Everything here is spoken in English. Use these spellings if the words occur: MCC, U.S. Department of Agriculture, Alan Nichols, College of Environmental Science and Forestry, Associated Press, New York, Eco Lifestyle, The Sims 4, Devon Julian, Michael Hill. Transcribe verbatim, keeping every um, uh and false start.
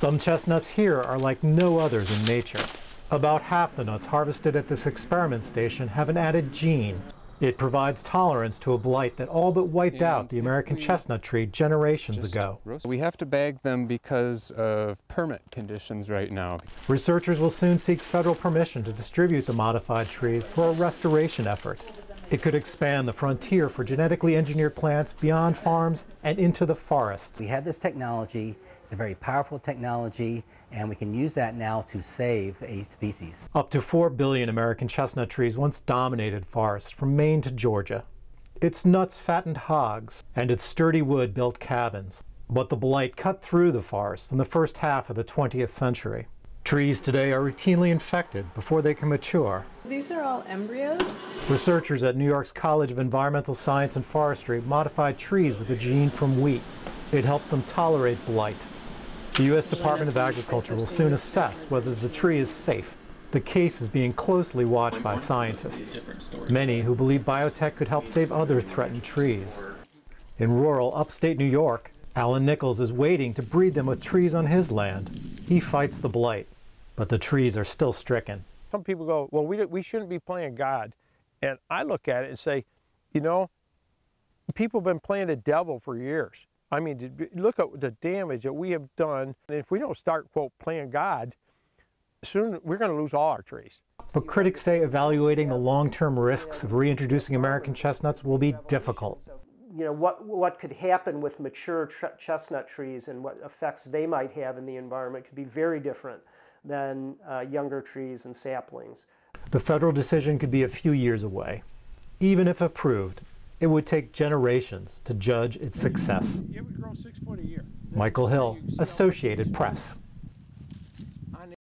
Some chestnuts here are like no others in nature. About half the nuts harvested at this experiment station have an added gene. It provides tolerance to a blight that all but wiped out the American chestnut tree generations ago. We have to bag them because of permit conditions right now. Researchers will soon seek federal permission to distribute the modified trees for a restoration effort. It could expand the frontier for genetically engineered plants beyond farms and into the forests. We have this technology. It's a very powerful technology, and we can use that now to save a species. Up to four billion American chestnut trees once dominated forests from Maine to Georgia. Its nuts fattened hogs, and its sturdy wood built cabins. But the blight cut through the forest in the first half of the twentieth century. Trees today are routinely infected before they can mature. These are all embryos. Researchers at New York's College of Environmental Science and Forestry modified trees with a gene from wheat. It helps them tolerate blight. The U S Department of Agriculture will soon assess whether the tree is safe. The case is being closely watched by scientists, many who believe biotech could help save other threatened trees. In rural upstate New York, Alan Nichols is waiting to breed them with trees on his land. He fights the blight, but the trees are still stricken. Some people go, well, we, we shouldn't be playing God. And I look at it and say, you know, people have been playing the devil for years. I mean, look at the damage that we have done. And if we don't start, quote, playing God, soon we're going to lose all our trees. But critics say evaluating the long-term risks of reintroducing American chestnuts will be difficult. You know, what, what could happen with mature chestnut trees and what effects they might have in the environment could be very different than uh, younger trees and saplings. The federal decision could be a few years away. Even if approved, it would take generations to judge its success. It would grow six foot a year. Michael Hill, Associated Press.